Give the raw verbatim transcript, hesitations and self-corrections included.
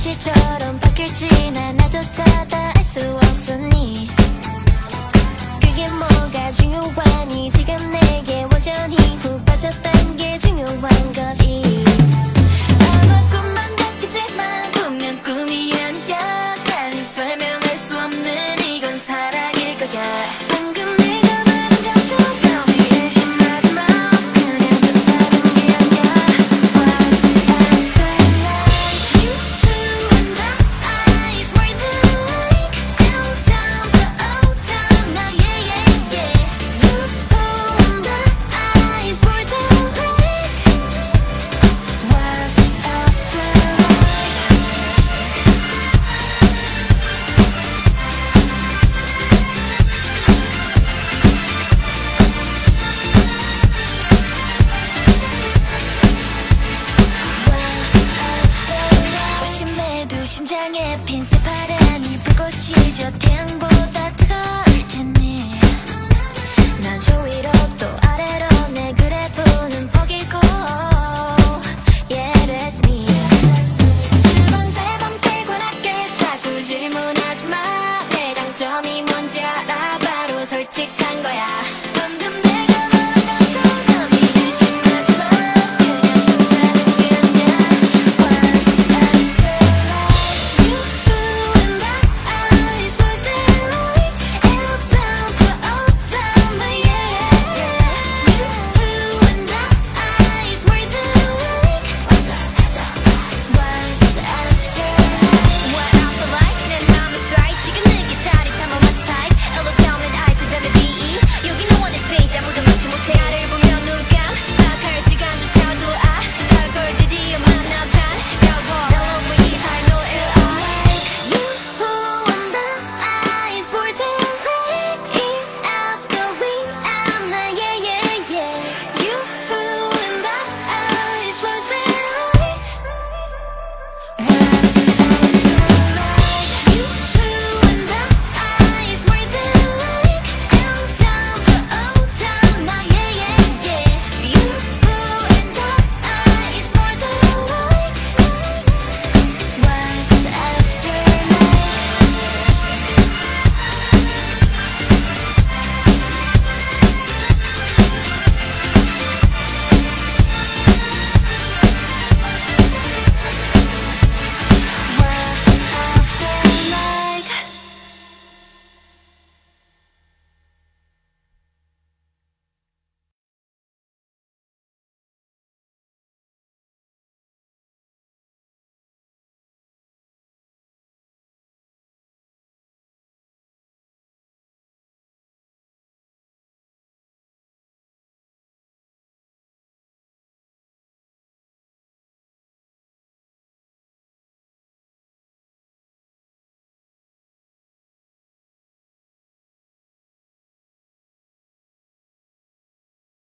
날씨처럼 바뀔지 난 나조차 다 알 수 없으니 그게 뭐가 중요하니 지금 내게 완전히 푹 빠졌단 게 중요한 거지 아마 꿈만 같겠지만 분명 꿈이 아니야 달리 설명할 수 없는 이건 사랑일 거야